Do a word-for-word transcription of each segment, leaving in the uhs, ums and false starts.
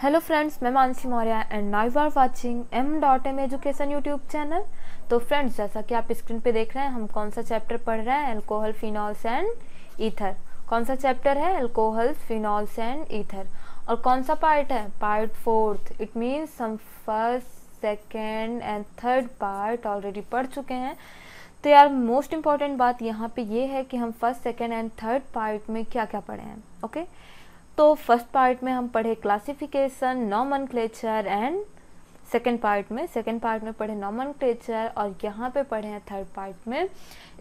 Hello friends, मैं Mansi Maurya and now you are watching M education YouTube channel. तो friends, जैसा कि आप स्क्रीन पे देख रहे हैं, हम कौन सा चैप्टर पढ़ रहे हैं, एल्कोहल फिनॉल्स एंड ईथर। कौन सा चैप्टर है? Alcohols phenols and ether. और कौन सा पार्ट है? Part fourth. इट मीन्स हम first, second and third part already पढ़ चुके हैं। तो यार मोस्ट इम्पॉर्टेंट बात यहाँ पे ये है कि हम first, second and third part में क्या क्या पढ़े हैं। Okay okay? तो फर्स्ट पार्ट में हम पढ़े classification, nomenclature and second part में सेकेंड पार्ट में पढ़े नॉमेनक्लेचर और यहाँ पे पढ़े हैं थर्ड पार्ट में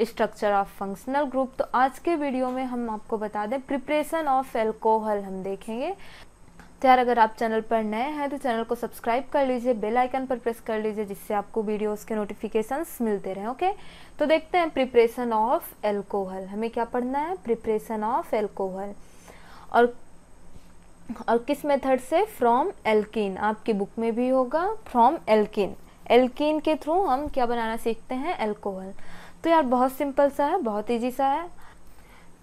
स्ट्रक्चर ऑफ फंक्शनल ग्रुप। तो आज के वीडियो में हम आपको बता दें प्रिपरेशन ऑफ एल्कोहल हम देखेंगे। तो यार अगर आप चैनल पर नए हैं तो चैनल को सब्सक्राइब कर लीजिए, बेल आइकन पर प्रेस कर लीजिए, जिससे आपको वीडियोस के नोटिफिकेशंस मिलते रहें। ओके तो देखते हैं प्रिपरेशन ऑफ एल्कोहल। हमें क्या पढ़ना है? प्रिपरेशन ऑफ एल्कोहल और और किस मेथड से? From alkene. आपकी बुक में भी होगा फ्रॉम एल्कीन। एल्कीन के थ्रू हम क्या बनाना सीखते हैं? एल्कोहल। तो यार बहुत सिंपल सा है, बहुत इजी सा है।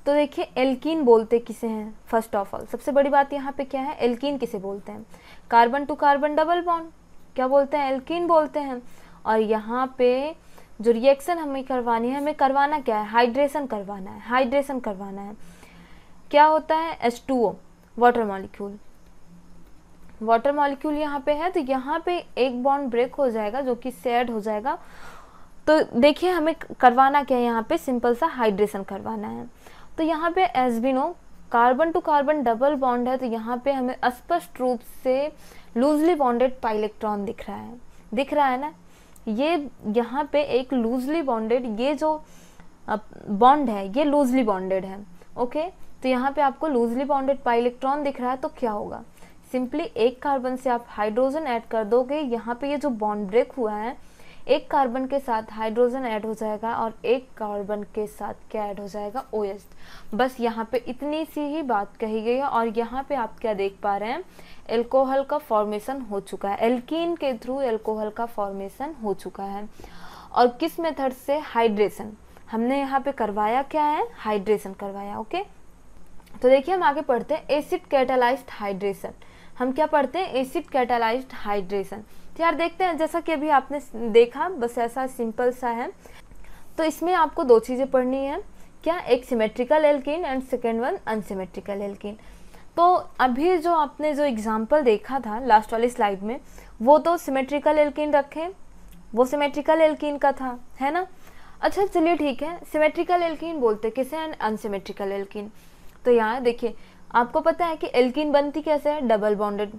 तो देखिए एल्कीन बोलते किसे हैं? फर्स्ट ऑफ ऑल सबसे बड़ी बात यहाँ पे क्या है, एल्कीन किसे बोलते हैं? Carbon to carbon double bond क्या बोलते हैं? एल्कीन बोलते हैं। और यहाँ पे जो रिएक्शन हमें करवानी है, हमें करवाना क्या है? हाइड्रेशन करवाना है। हाइड्रेशन करवाना है क्या होता है? H two O water molecule. Water molecule यहाँ पे है तो यहाँ पे एक बॉन्ड ब्रेक हो जाएगा जो कि सैड हो जाएगा। तो देखिए हमें करवाना क्या है, यहाँ पे सिंपल सा हाइड्रेशन करवाना है। तो यहाँ पे एस्बिनो carbon to carbon double bond है तो यहाँ पे हमें स्पष्ट रूप से लूजली बॉन्डेड पाई इलेक्ट्रॉन दिख रहा है, दिख रहा है ना। ये यहाँ पे एक लूजली बॉन्डेड, ये जो बॉन्ड है ये लूजली बॉन्डेड है। ओके तो यहाँ पे आपको लूजली बॉन्डेड पाई इलेक्ट्रॉन दिख रहा है। तो क्या होगा? सिंपली एक कार्बन से आप हाइड्रोजन ऐड कर दोगे। यहाँ पे ये जो बॉन्ड ब्रेक हुआ है, एक कार्बन के साथ हाइड्रोजन ऐड हो जाएगा और एक कार्बन के साथ क्या ऐड हो जाएगा? ओएच। बस यहाँ पे इतनी सी ही बात कही गई है। और यहाँ पे आप क्या देख पा रहे हैं? एल्कोहल का फॉर्मेशन हो चुका है। एल्कीन के थ्रू एल्कोहल का फॉर्मेशन हो चुका है। और किस मेथड से? हाइड्रेशन। हमने यहाँ पे करवाया क्या है? हाइड्रेशन करवाया। ओके तो देखिए हम आगे पढ़ते हैं एसिड कैटालाइज्ड हाइड्रेशन। हम क्या पढ़ते हैं? Acid catalysed hydration. तो यार देखते हैं, जैसा कि अभी आपने देखा बस ऐसा सिंपल सा है। तो इसमें आपको दो चीज़ें पढ़नी है, क्या? एक symmetrical alkene and second one unsymmetrical alkene. तो अभी जो आपने जो एग्जाम्पल देखा था लास्ट वाली स्लाइड में, वो तो सिमेट्रिकल एल्कीन रखें, वो सिमेट्रिकल एल्कीन का था, है ना। अच्छा चलिए ठीक है, सिमेट्रिकल एल्कीन बोलते किसे एंड अनसिमेट्रिकल एल्कीन। तो यहाँ देखिए आपको पता है कि एल्कीन बनती कैसे है? डबल बॉन्डेड,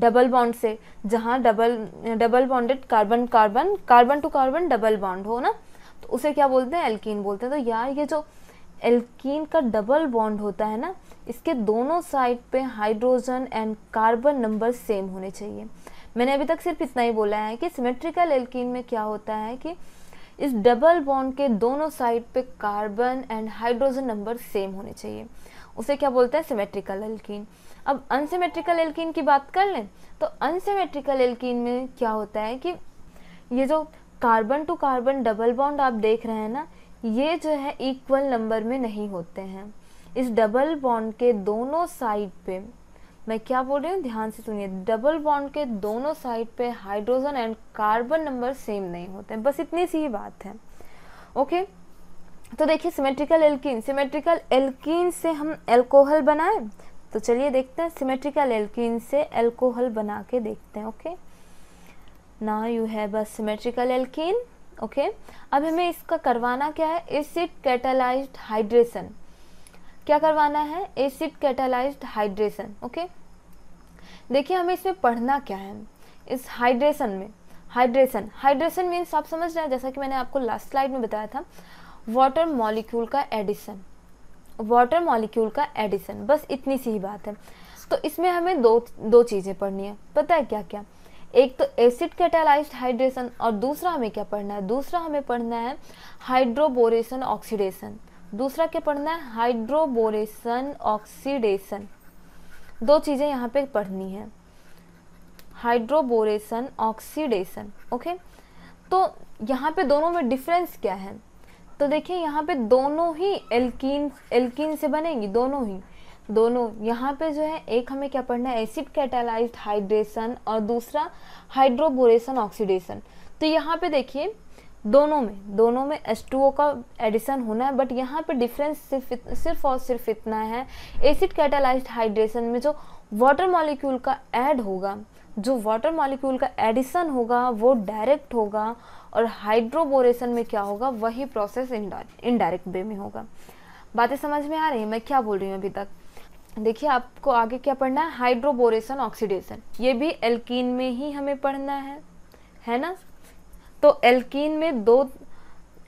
डबल बॉन्ड से, जहाँ double double bonded carbon carbon carbon to carbon double bond हो ना, तो उसे क्या बोलते हैं? एल्कीन बोलते हैं। तो यार ये जो एल्कीन का डबल बॉन्ड होता है ना, इसके दोनों साइड पे hydrogen and carbon number same होने चाहिए। मैंने अभी तक सिर्फ इतना ही बोला है कि सिमेट्रिकल एल्कीन में क्या होता है कि इस डबल बॉन्ड के दोनों साइड पे carbon and hydrogen number same होने चाहिए, उसे क्या बोलते हैं? Symmetrical alkene. अब अनसिमेट्रिकल एल्कीन की बात कर लें तो अनसिमेट्रिकल एल्कीन में क्या होता है कि ये जो carbon to carbon double bond आप देख रहे हैं ना, ये जो है इक्वल नंबर में नहीं होते हैं। इस डबल बॉन्ड के दोनों साइड पे, मैं क्या बोल रही हूँ ध्यान से सुनिए, डबल बॉन्ड के दोनों साइड पे hydrogen and carbon number same नहीं होते हैं। बस इतनी सी ही बात है। ओके तो देखिए सिमेट्रिकल एल्कीन, सिमेट्रिकल एल्कीन से हम एल्कोहल बनाए। तो चलिए देखते हैं सिमेट्रिकल एल्कीन से एल्कोहल बना के देखते हैं। Okay now you have a symmetrical alkene. Okay अब हमें इसका करवाना क्या है? Acid catalysed hydration. क्या करवाना है? Acid catalysed hydration. ओके देखिए हमें इसमें पढ़ना क्या है? इस हाइड्रेशन में, हाइड्रेशन हाइड्रेशन मीन्स आप समझ रहे हैं, जैसा कि मैंने आपको लास्ट स्लाइड में बताया था, वाटर मॉलिक्यूल का एडिशन, वाटर मॉलिक्यूल का एडिशन। बस इतनी सी ही बात है। तो इसमें हमें दो दो चीज़ें पढ़नी है, पता है क्या क्या? एक तो एसिड कैटालाइज्ड हाइड्रेशन और दूसरा हमें क्या पढ़ना है? दूसरा हमें पढ़ना है हाइड्रोबोरेशन ऑक्सीडेशन। दूसरा क्या पढ़ना है? Hydroboration oxidation. दो चीज़ें यहाँ पे पढ़नी है, हाइड्रोबोरेशन ऑक्सीडेशन। ओके तो यहाँ पे दोनों में डिफरेंस क्या है? तो देखिए यहाँ पे दोनों ही एल्कीन एल्कीन से बनेंगी, दोनों ही। दोनों यहाँ पे जो है एक हमें क्या पढ़ना है, एसिड कैटालाइज्ड हाइड्रेशन और दूसरा हाइड्रोबोरेशन ऑक्सीडेशन। तो यहाँ पे देखिए दोनों में दोनों में एच टू ओ का एडिशन होना है, बट यहाँ पे डिफरेंस सिर्फ सिर्फ और सिर्फ इतना है, एसिड कैटालाइज्ड हाइड्रेशन में जो वाटर मॉलिक्यूल का ऐड होगा, जो वाटर मॉलिक्यूल का एडिशन होगा वो डायरेक्ट होगा, और हाइड्रोबोरेशन में क्या होगा, वही प्रोसेस इनडायरेक्ट वे में होगा। बातें समझ में आ रही है मैं क्या बोल रही हूँ अभी तक? देखिए आपको आगे क्या पढ़ना है, हाइड्रोबोरेशन ऑक्सीडेशन, ये भी एल्कीन में ही हमें पढ़ना है, है ना। तो एल्कीन में दो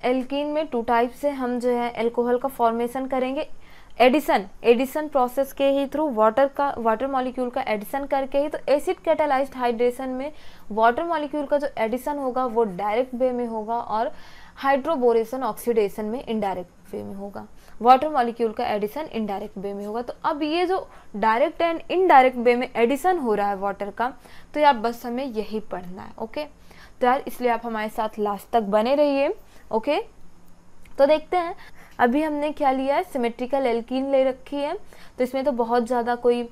एल्कीन में टू टाइप से हम जो है एल्कोहल का फॉर्मेशन करेंगे, एडिशन एडिशन प्रोसेस के ही थ्रू, वाटर का वाटर मॉलिक्यूल का एडिशन करके ही। तो एसिड कैटालाइज्ड हाइड्रेशन में वाटर मॉलिक्यूल का जो एडिशन होगा वो डायरेक्ट वे में होगा, और हाइड्रोबोरेशन ऑक्सीडेशन में इनडायरेक्ट वे में होगा, वाटर मॉलिक्यूल का एडिशन इनडायरेक्ट वे में होगा। तो अब ये जो डायरेक्ट एंड इनडायरेक्ट वे में एडिशन हो रहा है वाटर का, तो यार बस हमें यही पढ़ना है। ओके तो यार इसलिए आप हमारे साथ लास्ट तक बने रहिए। ओके तो देखते हैं, अभी हमने क्या लिया है, सिमेट्रिकल एल्कीन ले रखी है, तो इसमें तो बहुत ज़्यादा कोई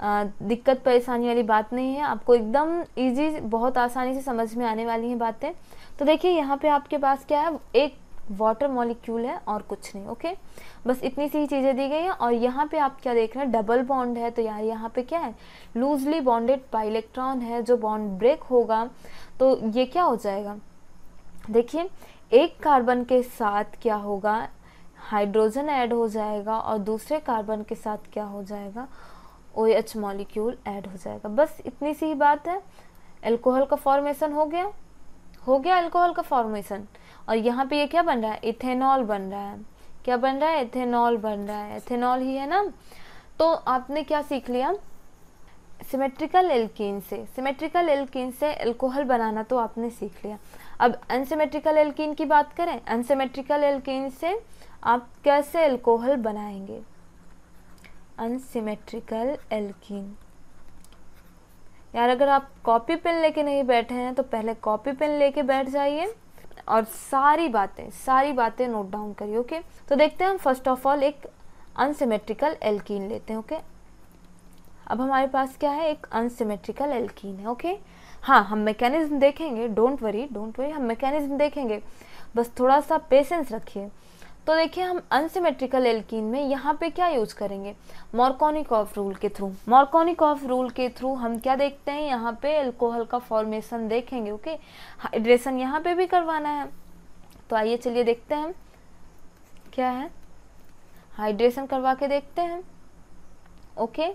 आ, दिक्कत परेशानी वाली बात नहीं है, आपको एकदम इजी, बहुत आसानी से समझ में आने वाली हैं बातें। तो देखिए यहाँ पे आपके पास क्या है, एक वाटर मॉलिक्यूल है और कुछ नहीं। ओके बस इतनी सी चीज़ें दी गई हैं, और यहाँ पे आप क्या देख रहे हैं, डबल बॉन्ड है। तो यार यहाँ पे क्या है, लूजली बॉन्डेड पाई इलेक्ट्रॉन है, जो बॉन्ड ब्रेक होगा तो ये क्या हो जाएगा, देखिए एक कार्बन के साथ क्या होगा, हाइड्रोजन ऐड हो जाएगा, और दूसरे कार्बन के साथ क्या हो जाएगा, OH मॉलिक्यूल ऐड हो जाएगा। बस इतनी सी ही बात है, एल्कोहल का फॉर्मेशन हो गया हो गया एल्कोहल का फॉर्मेशन। और यहाँ पे ये क्या बन रहा है, इथेनॉल बन रहा है, क्या बन रहा है, इथेनॉल बन रहा है, इथेनॉल ही है ना। तो आपने क्या सीख लिया, सिमेट्रिकल एल्कीन से सिमेट्रिकल एल्कीन से एल्कोहल बनाना तो आपने सीख लिया। अब अनसिमेट्रिकल एल्कीन की बात करें, अनसिमेट्रिकल एल्कीन से आप कैसे एल्कोहल बनाएंगे, अनसिमेट्रिकल एल्कीन। यार अगर आप कॉपी पेन लेके नहीं बैठे हैं तो पहले कॉपी पेन लेके बैठ जाइए और सारी बातें सारी बातें नोट डाउन करिए। ओके तो देखते हैं, हम फर्स्ट ऑफ ऑल एक अनसिमेट्रिकल एल्कीन लेते हैं। ओके अब हमारे पास क्या है, एक अनसिमेट्रिकल एल्कीन है। ओके हाँ हम मैकेनिज्म देखेंगे, डोंट वरी डोंट वरी हम मैकेनिज्म देखेंगे, बस थोड़ा सा पेशेंस रखिए। तो देखिए हम अनसिमेट्रिकल एल्कीन में यहाँ पे क्या यूज करेंगे, मॉर्कोनिकॉफ रूल के थ्रू मॉर्कोनिकॉफ रूल के थ्रू हम क्या देखते हैं, यहाँ पे एल्कोहल का फॉर्मेशन देखेंगे। ओके हाइड्रेशन यहाँ पे भी करवाना है, तो आइए चलिए देखते हैं क्या है, हाइड्रेशन करवा के देखते हैं। ओके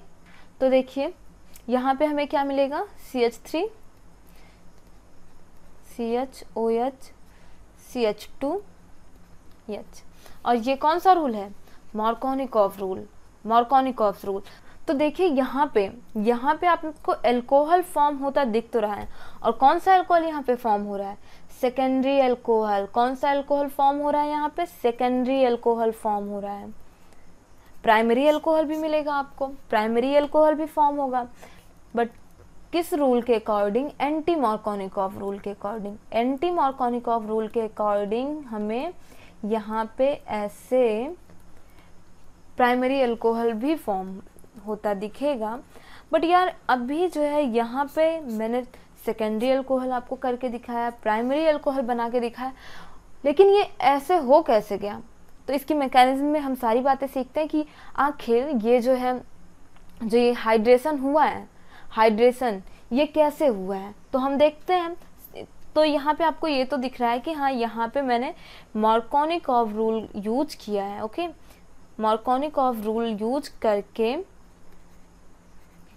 तो देखिए यहाँ पे हमें क्या मिलेगा, C H three C H O H C H two H, और ये कौन सा रूल है, मॉर्कोनिकॉफ रूल मॉर्कोनिकॉफ रूल। तो देखिए यहाँ पे यहाँ पे आपको एल्कोहल फॉर्म होता दिख तो रहा है, और कौन सा एल्कोहल यहाँ पे फॉर्म हो रहा है, सेकेंडरी एल्कोहल। कौन सा एल्कोहल फॉर्म हो रहा है यहाँ पे, सेकेंडरी एल्कोहल फॉर्म हो रहा है। प्राइमरी एल्कोहल भी मिलेगा आपको, प्राइमरी एल्कोहल भी फॉर्म होगा, बट किस रूल के अकॉर्डिंग, एंटी मॉर्कोनिकॉफ रूल के अकॉर्डिंग। एंटी मॉर्कोनिकॉफ रूल के अकॉर्डिंग हमें यहाँ पे ऐसे प्राइमरी अल्कोहल भी फॉर्म होता दिखेगा, बट यार अभी जो है यहाँ पे मैंने सेकेंडरी अल्कोहल आपको करके दिखाया, प्राइमरी अल्कोहल बना के दिखाया, लेकिन ये ऐसे हो कैसे गया, तो इसकी मैकेनिज्म में हम सारी बातें सीखते हैं कि आखिर ये जो है जो ये हाइड्रेशन हुआ है हाइड्रेशन ये कैसे हुआ है, तो हम देखते हैं। तो यहाँ पे आपको ये तो दिख रहा है कि हाँ यहाँ पे मैंने मॉर्कोनिकॉफ रूल यूज किया है। ओके मॉर्कोनिकॉफ रूल यूज करके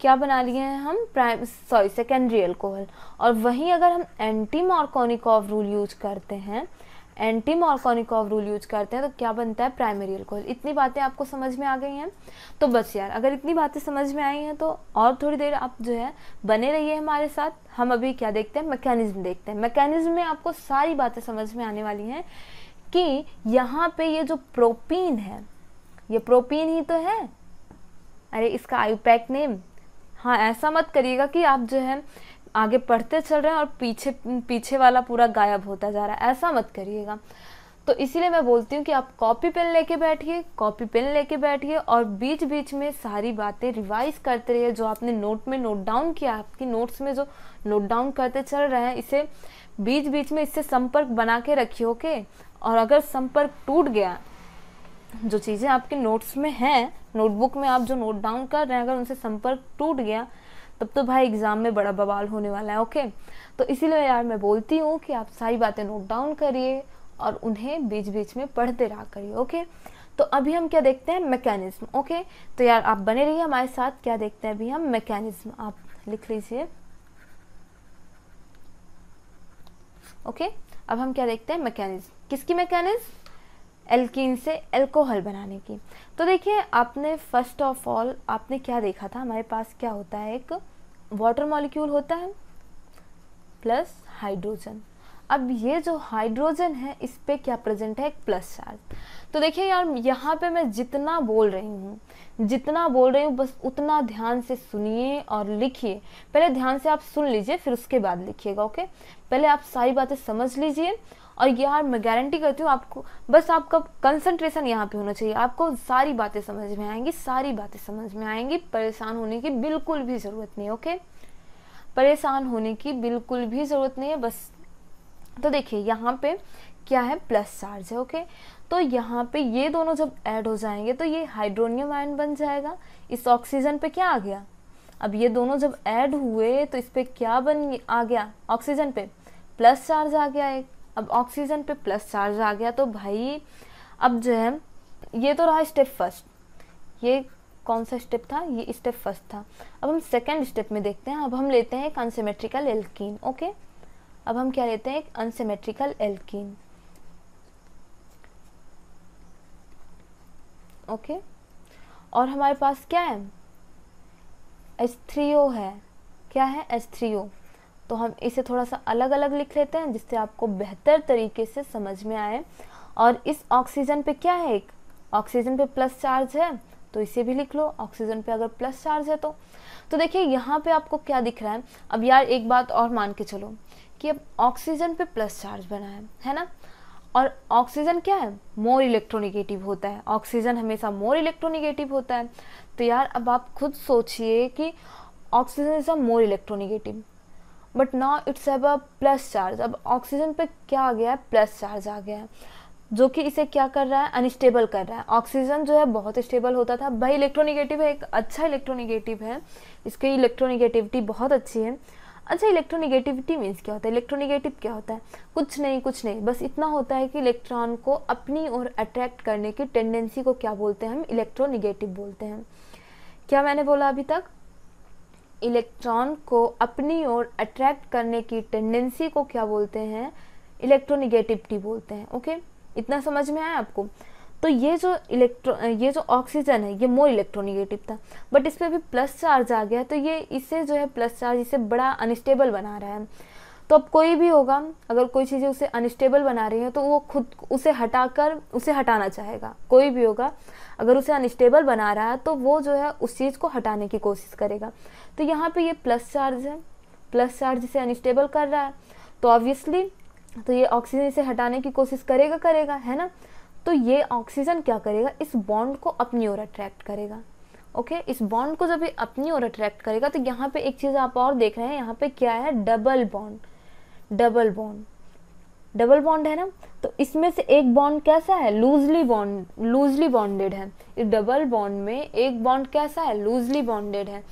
क्या बना लिए हैं हम, प्राइम सॉरी सेकेंडरी अल्कोहल, और वहीं अगर हम एंटी मॉर्कोनिकॉफ रूल यूज करते हैं एंटी मॉर्कोनिकॉफ रूल यूज करते हैं तो क्या बनता है, प्राइमरी अल्कोहल। इतनी बातें आपको समझ में आ गई हैं। तो बस यार अगर इतनी बातें समझ में आई हैं तो और थोड़ी देर आप जो है बने रहिए हमारे साथ। हम अभी क्या देखते हैं, मैकेनिज्म देखते हैं। मैकेनिज्म में आपको सारी बातें समझ में आने वाली हैं कि यहाँ पे ये जो प्रोपीन है, ये प्रोपीन ही तो है, अरे इसका आईयूपीएसी नेम। हाँ ऐसा मत करिएगा कि आप जो है आगे पढ़ते चल रहे हैं और पीछे पीछे वाला पूरा गायब होता जा रहा है, ऐसा मत करिएगा। तो इसीलिए मैं बोलती हूँ कि आप कॉपी पेन लेके बैठिए कॉपी पेन लेके बैठिए और बीच बीच में सारी बातें रिवाइज करते रहिए। जो आपने नोट में नोट डाउन किया, आपकी नोट्स में जो नोट डाउन करते चल रहे हैं, इसे बीच बीच में इससे संपर्क बना के रखिए, ओके। और अगर संपर्क टूट गया, जो चीज़ें आपके नोट्स में हैं, नोटबुक में आप जो नोट डाउन कर रहे हैं, अगर उनसे संपर्क टूट गया तब तो भाई एग्ज़ाम में बड़ा बवाल होने वाला है, ओके। तो इसीलिए यार मैं बोलती हूँ कि आप सारी बातें नोट डाउन करिए और उन्हें बीच बीच में पढ़ते रहा करिए, ओके। तो अभी हम क्या देखते हैं, मैकेनिज्म, ओके। तो यार आप बने रहिए हमारे साथ, क्या देखते हैं अभी हम, मैकेनिज्म। आप लिख लीजिए, ओके। अब हम क्या देखते हैं, मैकेनिज्म। किसकी मैकेनिज्म? एल्कीन से एल्कोहल बनाने की। तो देखिए, आपने फर्स्ट ऑफ ऑल आपने क्या देखा था, हमारे पास क्या होता है, एक वाटर मॉलिक्यूल होता है प्लस हाइड्रोजन। अब ये जो हाइड्रोजन है इस पे क्या प्रेजेंट है, एक प्लस चार्ज। तो देखिए यार, यहाँ पे मैं जितना बोल रही हूँ जितना बोल रही हूँ बस उतना ध्यान से सुनिए और लिखिए। पहले ध्यान से आप सुन लीजिए, फिर उसके बाद लिखिएगा, ओके। पहले आप सारी बातें समझ लीजिए। और यार मैं गारंटी करती हूँ आपको, बस आपका कंसंट्रेशन यहाँ पे होना चाहिए, आपको सारी बातें समझ में आएंगी, सारी बातें समझ में आएंगी। परेशान होने की बिल्कुल भी ज़रूरत नहीं है, ओके। परेशान होने की बिल्कुल भी ज़रूरत नहीं है, बस। तो देखिए यहाँ पे क्या है, प्लस चार्ज है, ओके। तो यहाँ पे ये दोनों जब ऐड हो जाएंगे तो ये हाइड्रोनियम आयन बन जाएगा। इस ऑक्सीजन पे क्या आ गया, अब ये दोनों जब ऐड हुए तो इस पर क्या बन आ गया, ऑक्सीजन पे प्लस चार्ज आ गया एक। अब ऑक्सीजन पे प्लस चार्ज आ गया तो भाई अब जो है, ये तो रहा स्टेप फर्स्ट, ये कौन सा स्टेप था, ये स्टेप फर्स्ट था। अब हम सेकेंड स्टेप में देखते हैं। अब हम लेते हैं एक अनसिमेट्रिकल एल्कीन, ओके। अब हम क्या लेते हैं, एक अनसिमेट्रिकल एल्कीन, ओके। और हमारे पास क्या है, एच थ्री ओ है। क्या है, एच थ्री ओ। तो हम इसे थोड़ा सा अलग अलग लिख लेते हैं जिससे आपको बेहतर तरीके से समझ में आए। और इस ऑक्सीजन पे क्या है, एक ऑक्सीजन पे प्लस चार्ज है तो इसे भी लिख लो, ऑक्सीजन पे अगर प्लस चार्ज है तो। तो देखिए यहाँ पे आपको क्या दिख रहा है। अब यार एक बात और मान के चलो कि अब ऑक्सीजन पे प्लस चार्ज बना है, है ना। और ऑक्सीजन क्या है, मोर इलेक्ट्रोनिगेटिव होता है। ऑक्सीजन हमेशा मोर इलेक्ट्रोनिगेटिव होता है। तो यार अब आप खुद सोचिए कि oxygen is a more electronegative, but now it's have a plus charge. अब ऑक्सीजन पे क्या आ गया है, प्लस चार्ज आ गया है, जो कि इसे क्या कर रहा है, अनस्टेबल कर रहा है। ऑक्सीजन जो है बहुत स्टेबल होता था, भाई इलेक्ट्रोनिगेटिव है, एक अच्छा इलेक्ट्रोनिगेटिव है, इसकी इलेक्ट्रोनिगेटिविटी बहुत अच्छी है। अच्छा, इलेक्ट्रोनिगेटिविटी मीन्स क्या होता है, इलेक्ट्रोनिगेटिव क्या होता है, कुछ नहीं कुछ नहीं, बस इतना होता है कि इलेक्ट्रॉन को अपनी ओर अट्रैक्ट करने की टेंडेंसी को क्या बोलते हैं हम, इलेक्ट्रोनिगेटिव बोलते हैं। क्या मैंने बोला अभी तक, इलेक्ट्रॉन को अपनी ओर अट्रैक्ट करने की टेंडेंसी को क्या बोलते हैं, इलेक्ट्रोनिगेटिविटी बोलते हैं, ओके। इतना समझ में आया आपको। तो ये जो इलेक्ट्रो ये जो ऑक्सीजन है ये मोर इलेक्ट्रोनिगेटिव था, बट इस पर भी प्लस चार्ज आ गया तो ये इसे जो है प्लस चार्ज इसे बड़ा अनस्टेबल बना रहा है। तो अब कोई भी होगा, अगर कोई चीज़ें उसे अनस्टेबल बना रही है तो वो खुद उसे हटाकर उसे हटाना चाहेगा। कोई भी होगा, अगर उसे अनस्टेबल बना रहा है तो वो जो है उस चीज़ को हटाने की कोशिश करेगा। तो यहाँ पे ये प्लस चार्ज है, प्लस चार्ज इसे अनस्टेबल कर रहा है, तो ऑब्वियसली तो ये ऑक्सीजन इसे हटाने की कोशिश करेगा करेगा है ना। तो ये ऑक्सीजन क्या करेगा, इस बॉन्ड को अपनी ओर अट्रैक्ट करेगा, ओके। इस बॉन्ड को जब ये अपनी ओर अट्रैक्ट करेगा तो यहाँ पे एक चीज़ आप और देख रहे हैं, यहाँ पे क्या है, double bond. Double bond double bond है ना, तो इसमें से एक बॉन्ड कैसा है, लूजली बॉन्ड लूजली बॉन्डेड है। इस डबल बॉन्ड में एक बॉन्ड कैसा है, लूजली बॉन्डेड है।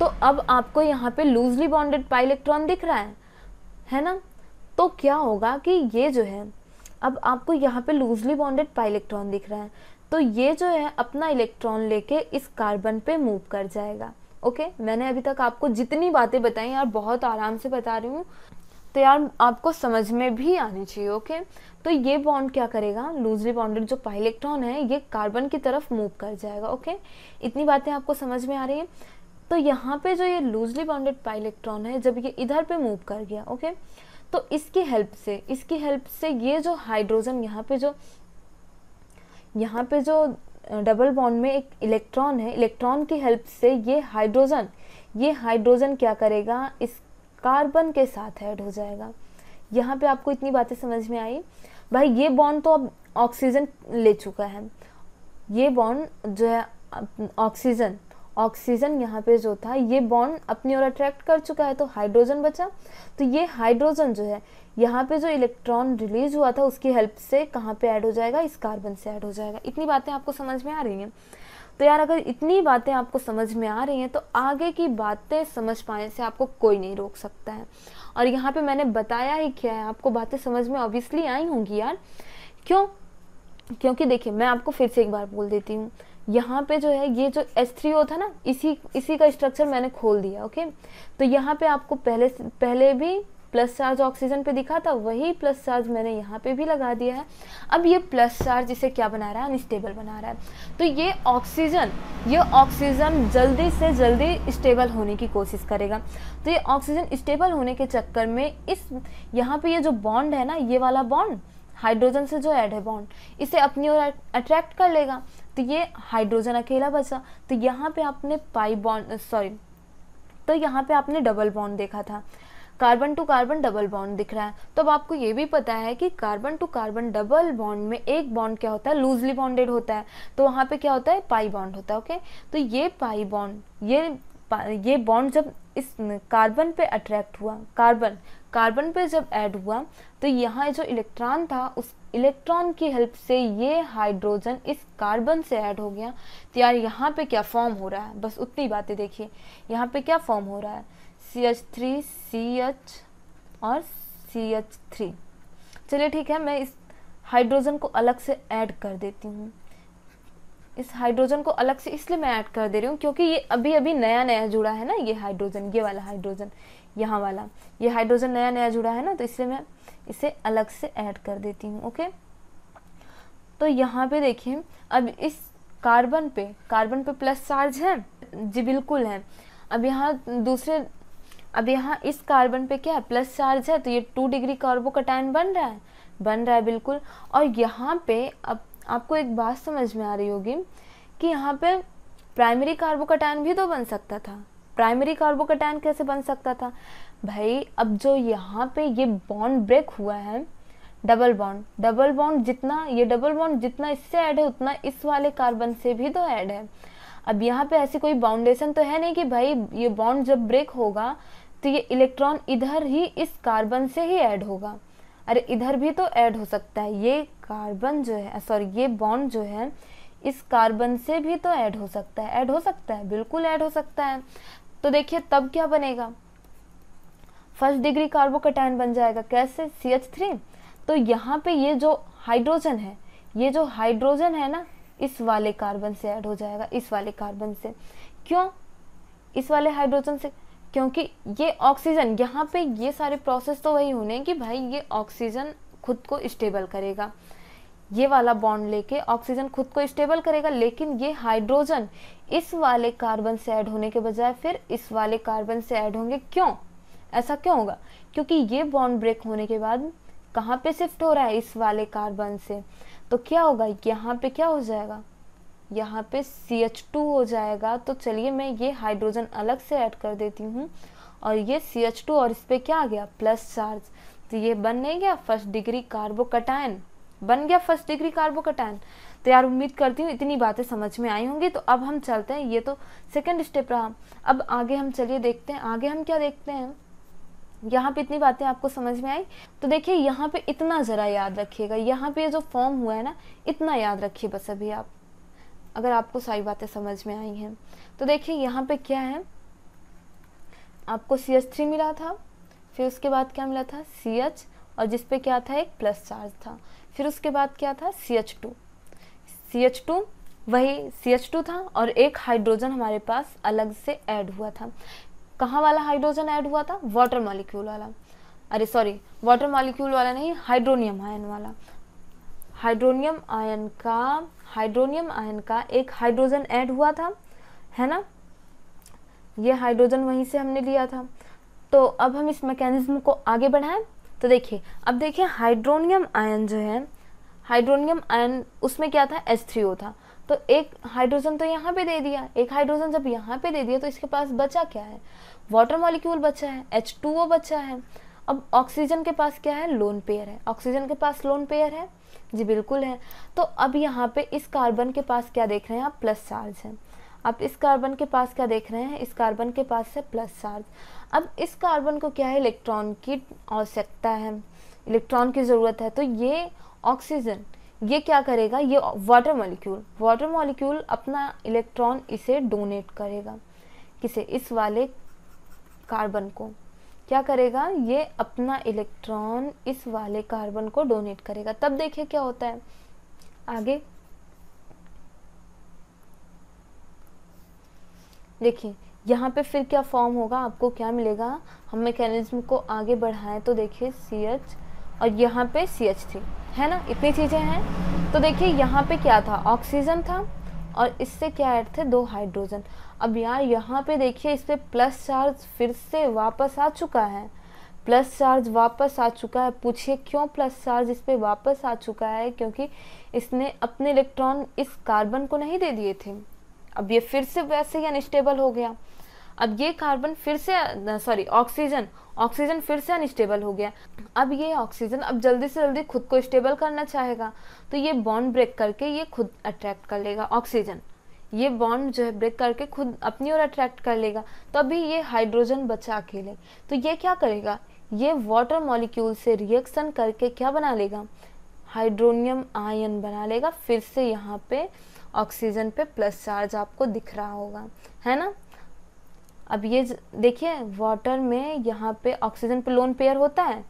तो अब आपको यहाँ पे लूजली बॉन्डेड पाई इलेक्ट्रॉन दिख रहा है, है ना। तो क्या होगा कि ये जो है, अब आपको यहाँ पे लूजली बॉन्डेड पाई इलेक्ट्रॉन दिख रहा है, तो ये जो है अपना इलेक्ट्रॉन लेके इस कार्बन पे मूव कर जाएगा, ओके। मैंने अभी तक आपको जितनी बातें बताई यार, बहुत आराम से बता रही हूँ, तो यार आपको समझ में भी आनी चाहिए, ओके। तो ये बॉन्ड क्या करेगा, लूजली बॉन्डेड जो पाई इलेक्ट्रॉन है ये कार्बन की तरफ मूव कर जाएगा, ओके। इतनी बातें आपको समझ में आ रही है। तो यहाँ पे जो ये लूजली बॉन्डेड पाई इलेक्ट्रॉन है, जब ये इधर पे मूव कर गया, ओके, तो इसकी हेल्प से इसकी हेल्प से ये जो हाइड्रोजन यहाँ पे जो यहाँ पे जो डबल बॉन्ड में एक इलेक्ट्रॉन है, इलेक्ट्रॉन की हेल्प से ये हाइड्रोजन ये हाइड्रोजन क्या करेगा, इस कार्बन के साथ ऐड हो जाएगा। यहाँ पे आपको इतनी बातें समझ में आई। भाई ये बॉन्ड तो अब ऑक्सीजन ले चुका है, ये बॉन्ड जो है ऑक्सीजन ऑक्सीजन यहाँ पे जो था ये बॉन्ड अपनी ओर अट्रैक्ट कर चुका है, तो हाइड्रोजन बचा। तो ये हाइड्रोजन जो है यहाँ पे जो इलेक्ट्रॉन रिलीज हुआ था उसकी हेल्प से कहाँ पे ऐड हो जाएगा, इस कार्बन से ऐड हो जाएगा। इतनी बातें आपको समझ में आ रही हैं? तो यार अगर इतनी बातें आपको समझ में आ रही हैं तो आगे की बातें समझ पाने से आपको कोई नहीं रोक सकता है। और यहाँ पे मैंने बताया ही क्या है, आपको बातें समझ में ऑब्वियसली आई होंगी यार। क्यों? क्योंकि देखिए मैं आपको फिर से एक बार बोल देती हूँ, यहाँ पे जो है ये जो एच थ्री ओ था ना, इसी इसी का स्ट्रक्चर मैंने खोल दिया। ओके, तो यहाँ पे आपको पहले पहले भी प्लस चार्ज ऑक्सीजन पे दिखा था, वही प्लस चार्ज मैंने यहाँ पे भी लगा दिया है। अब ये प्लस चार्ज इसे क्या बना रहा है, अनस्टेबल बना रहा है। तो ये ऑक्सीजन ये ऑक्सीजन जल्दी से जल्दी स्टेबल होने की कोशिश करेगा। तो ये ऑक्सीजन स्टेबल होने के चक्कर में इस यहाँ पे ये जो बॉन्ड है ना, ये वाला बॉन्ड हाइड्रोजन से जो ऐड है बॉन्ड, इसे अपनी ओर अट्रैक्ट कर लेगा। तो ये हाइड्रोजन अकेला बचा। तो यहाँ पे आपने पाई बॉन्ड सॉरी तो यहाँ पे आपने डबल बॉन्ड देखा था, carbon to carbon double bond दिख रहा है। तो अब आपको ये भी पता है कि carbon to carbon double bond में एक बॉन्ड क्या होता है, लूजली बॉन्डेड होता है। तो वहाँ पे क्या होता है, पाई बॉन्ड होता है। ओके, तो ये पाई बॉन्ड ये ये बॉन्ड जब इस कार्बन पे अट्रैक्ट हुआ, कार्बन कार्बन पे जब ऐड हुआ, तो यहाँ जो इलेक्ट्रॉन था उस इलेक्ट्रॉन की हेल्प से ये हाइड्रोजन इस कार्बन से ऐड हो गया। तो यार यहाँ पे क्या फॉर्म हो रहा है, बस उतनी बातें देखिए। यहाँ पे क्या फॉर्म हो रहा है, C H three, C H और सी एच थ्री। चलिए ठीक है, मैं इस हाइड्रोजन को अलग से ऐड कर देती हूँ। इस हाइड्रोजन को अलग से इसलिए मैं ऐड कर दे रही हूँ क्योंकि ये अभी अभी नया नया जुड़ा है ना, ये हाइड्रोजन, ये वाला हाइड्रोजन, यहाँ वाला ये हाइड्रोजन नया नया जुड़ा है ना, तो इसलिए मैं इसे अलग से ऐड कर देती हूँ। ओके, तो यहाँ पे देखिए, अब इस कार्बन पे कार्बन पे प्लस चार्ज है, जी बिल्कुल है। अब यहाँ दूसरे अब यहाँ इस कार्बन पे क्या है, प्लस चार्ज है। तो ये टू डिग्री कार्बोकटायन बन रहा है बन रहा है बिल्कुल। और यहाँ पे अब आपको एक बात समझ में आ रही होगी कि यहाँ पे प्राइमरी कार्बोकटायन भी तो बन सकता था। प्राइमरी कार्बोकटायन कैसे बन सकता था भाई? अब जो यहाँ पे ये बॉन्ड ब्रेक हुआ है, डबल बॉन्ड डबल बॉन्ड जितना ये डबल बॉन्ड जितना इससे ऐड है उतना इस वाले कार्बन से भी तो ऐड है। अब यहाँ पे ऐसी कोई बाउंडेशन तो है नहीं कि भाई ये बॉन्ड जब ब्रेक होगा तो ये इलेक्ट्रॉन इधर ही इस कार्बन से ही ऐड होगा। अरे इधर भी तो ऐड हो सकता है, ये कार्बन जो है सॉरी ये बॉन्ड जो है इस कार्बन से भी तो ऐड हो सकता है, ऐड हो सकता है बिल्कुल ऐड हो सकता है। तो देखिए तब क्या बनेगा, फर्स्ट डिग्री कार्बोकटायन बन जाएगा। कैसे, सी एच थ्री। तो यहाँ पे ये जो हाइड्रोजन है ये जो हाइड्रोजन है ना, इस वाले कार्बन से ऐड हो जाएगा, इस वाले कार्बन से। क्यों इस वाले हाइड्रोजन से? क्योंकि ये ऑक्सीजन, यहाँ पे ये सारे प्रोसेस तो वही होने कि भाई ये ऑक्सीजन खुद को स्टेबल करेगा, ये वाला बॉन्ड लेके ऑक्सीजन खुद को स्टेबल करेगा। लेकिन ये हाइड्रोजन इस वाले कार्बन से ऐड होने के बजाय फिर इस वाले कार्बन से ऐड होंगे। क्यों ऐसा क्यों होगा? क्योंकि ये बॉन्ड ब्रेक होने के बाद कहाँ पे शिफ्ट हो रहा है, इस वाले कार्बन से। तो क्या होगा, यहाँ पे क्या हो जाएगा, यहाँ पे सी एच टू हो जाएगा। तो चलिए मैं ये हाइड्रोजन अलग से ऐड कर देती हूँ और ये सी एच टू, और इस पर क्या आ गया, प्लस चार्ज। तो ये बन नहीं गया फर्स्ट डिग्री कार्बोकटायन, बन गया फर्स्ट डिग्री कार्बोकटायन। तो यार उम्मीद करती हूँ इतनी बातें समझ में आई होंगी। तो अब हम चलते हैं, ये तो सेकंड स्टेप रहा। अब आगे हम चलिए देखते हैं, आगे हम क्या देखते हैं। यहाँ पे इतनी बातें आपको समझ में आई, तो देखिए यहाँ पे इतना ज़रा याद रखिएगा, यहाँ पे जो फॉर्म हुआ है ना इतना याद रखिए बस। अभी आप अगर आपको सारी बातें समझ में आई हैं तो देखिए यहाँ पे क्या है, आपको सी एच थ्री मिला था, फिर उसके बाद क्या मिला था, सी एच, और जिस पे क्या था, एक प्लस चार्ज था। फिर उसके बाद क्या था, C H two C H two वही सी एच टू था, और एक हाइड्रोजन हमारे पास अलग से ऐड हुआ था। कहाँ वाला हाइड्रोजन ऐड हुआ था, वाटर मॉलिक्यूल वाला, अरे सॉरी वाटर मॉलिक्यूल वाला नहीं, हाइड्रोनियम आयन वाला। हाइड्रोनियम आयन का हाइड्रोनियम आयन का एक हाइड्रोजन ऐड हुआ था, है ना, ये हाइड्रोजन वहीं से हमने लिया था। तो अब हम इस मैकेनिज्म को आगे बढ़ाएं। तो देखिए अब देखिए हाइड्रोनियम आयन जो है, हाइड्रोनियम आयन उसमें क्या था, एच थ्री ओ था। तो एक हाइड्रोजन तो यहाँ पे दे दिया, एक हाइड्रोजन जब यहाँ पे दे दिया तो इसके पास बचा क्या है, वाटर मॉलिक्यूल बचा है, एच टू ओ बचा है। अब ऑक्सीजन के पास क्या है, लोन पेयर है। ऑक्सीजन के पास लोन पेयर है, जी बिल्कुल है। तो अब यहाँ पे इस कार्बन के पास क्या देख रहे हैं आप, प्लस चार्ज है। आप इस कार्बन के पास क्या देख रहे हैं, इस कार्बन के पास है प्लस चार्ज। अब इस कार्बन को क्या है, इलेक्ट्रॉन की आवश्यकता है, इलेक्ट्रॉन की ज़रूरत है। तो ये ऑक्सीजन ये क्या करेगा, ये वाटर मॉलिक्यूल वाटर मॉलिक्यूल अपना इलेक्ट्रॉन इसे डोनेट करेगा। किसे, इस वाले कार्बन को क्या करेगा, ये अपना इलेक्ट्रॉन इस वाले कार्बन को डोनेट करेगा। तब देखिए क्या होता है आगे, देखिए यहाँ पे फिर क्या फॉर्म होगा, आपको क्या मिलेगा। हम मैकेनिज्म को आगे बढ़ाएं तो देखिए सी एच और यहाँ पे सी एच थ्री है ना, इतनी चीज़ें हैं। तो देखिए यहाँ पे क्या था, ऑक्सीजन था और इससे क्या ऐड थे, दो हाइड्रोजन। अब यार यहाँ पे देखिए इस पर प्लस चार्ज फिर से वापस आ चुका है, प्लस चार्ज वापस आ चुका है। पूछिए क्यों प्लस चार्ज इस पर वापस आ चुका है, क्योंकि इसने अपने इलेक्ट्रॉन इस कार्बन को नहीं दे दिए थे। अब ये फिर से वैसे ही अनस्टेबल हो गया। अब ये कार्बन फिर से सॉरी ऑक्सीजन ऑक्सीजन फिर से अनस्टेबल हो गया। अब ये ऑक्सीजन अब जल्दी से जल्दी खुद को स्टेबल करना चाहेगा, तो ये बॉन्ड ब्रेक करके ये खुद अट्रैक्ट कर लेगा। ऑक्सीजन ये बॉन्ड जो है ब्रेक करके खुद अपनी ओर अट्रैक्ट कर लेगा। तो अभी ये हाइड्रोजन बचा अकेले, तो ये क्या करेगा, ये वाटर मॉलिक्यूल से रिएक्शन करके क्या बना लेगा, हाइड्रोनियम आयन बना लेगा। फिर से यहाँ पे ऑक्सीजन पे प्लस चार्ज आपको दिख रहा होगा, है ना। अब ये देखिए वाटर में यहाँ पे ऑक्सीजन पे लोन पेयर होता है,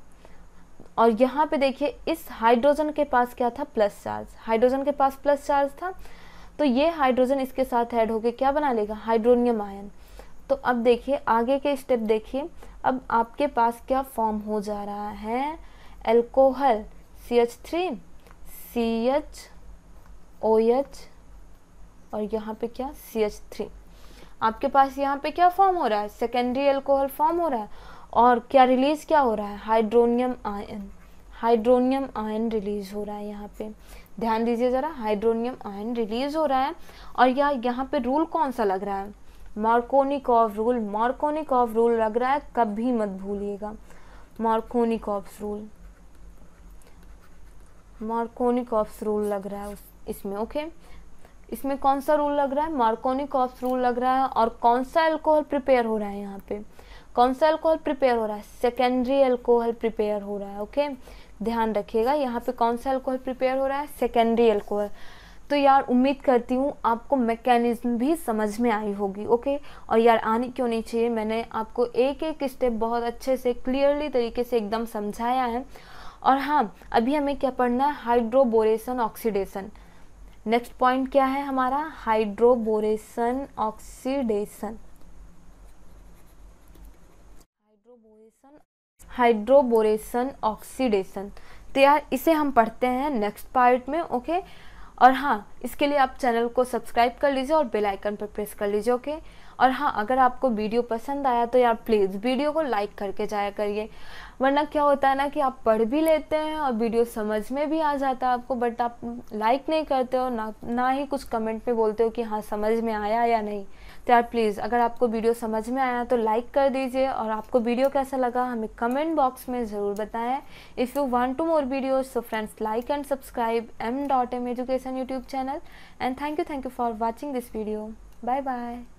और यहाँ पे देखिए इस हाइड्रोजन के पास क्या था, प्लस चार्ज। हाइड्रोजन के पास प्लस चार्ज था, तो ये हाइड्रोजन इसके साथ ऐड होके क्या बना लेगा, हाइड्रोनियम आयन। तो अब देखिए आगे के स्टेप देखिए, अब आपके पास क्या फॉर्म हो जा रहा है, alcohol C H three, C H, O H और यहाँ पे क्या सी एच थ्री। आपके पास यहाँ पे क्या फॉर्म हो रहा है, सेकेंडरी अल्कोहल फॉर्म हो रहा है। और क्या रिलीज क्या हो रहा है, hydronium ion hydronium ion release हो रहा है। यहाँ पे ध्यान दीजिए ज़रा, हाइड्रोनियम आयन रिलीज हो रहा है। और या यहाँ पे रूल कौन सा लग रहा है, मार्कोनिकॉव रूल मार्कोनिकॉव रूल लग रहा है। कभी मत भूलिएगा मार्कोनिकॉव्स रूल मार्कोनिकॉव्स रूल लग रहा है इसमें। ओके, इसमें कौन सा रूल लग रहा है, मार्कोनिकॉव्स रूल लग रहा है। और कौन सा अल्कोहल प्रिपेयर हो रहा है, यहाँ पे कौन सा अल्कोहल प्रिपेयर हो रहा है, सेकेंडरी अल्कोहल प्रिपेयर हो रहा है। ओके, ध्यान रखिएगा यहाँ पे कौन सा अल्कोहल प्रिपेयर हो रहा है, सेकेंडरी अल्कोहल। तो यार उम्मीद करती हूँ आपको मैकेनिज्म भी समझ में आई होगी। ओके, और यार आनी क्यों नहीं चाहिए, मैंने आपको एक एक स्टेप बहुत अच्छे से क्लियरली तरीके से एकदम समझाया है। और हाँ, अभी हमें क्या पढ़ना है, हाइड्रोबोरेशन ऑक्सीडेशन। नेक्स्ट पॉइंट क्या है हमारा, hydroboration oxidation hydroboration hydroboration oxidation. तो यार इसे हम पढ़ते हैं नेक्स्ट पार्ट में। ओके, और हाँ, इसके लिए आप चैनल को सब्सक्राइब कर लीजिए और बेल आइकन पर प्रेस कर लीजिए। ओके, और हाँ, अगर आपको वीडियो पसंद आया तो यार प्लीज़ वीडियो को लाइक करके जाया करिए, वरना क्या होता है ना कि आप पढ़ भी लेते हैं और वीडियो समझ में भी आ जाता है आपको, बट आप लाइक नहीं करते हो, ना ना ही कुछ कमेंट में बोलते हो कि हाँ समझ में आया या नहीं। तो यार प्लीज़ अगर आपको वीडियो समझ में आया तो लाइक कर दीजिए, और आपको वीडियो कैसा लगा हमें कमेंट बॉक्स में ज़रूर बताएं। If you want to more videos so friends like and subscribe M M education YouTube channel. And thank you thank you for watching this video. Bye bye.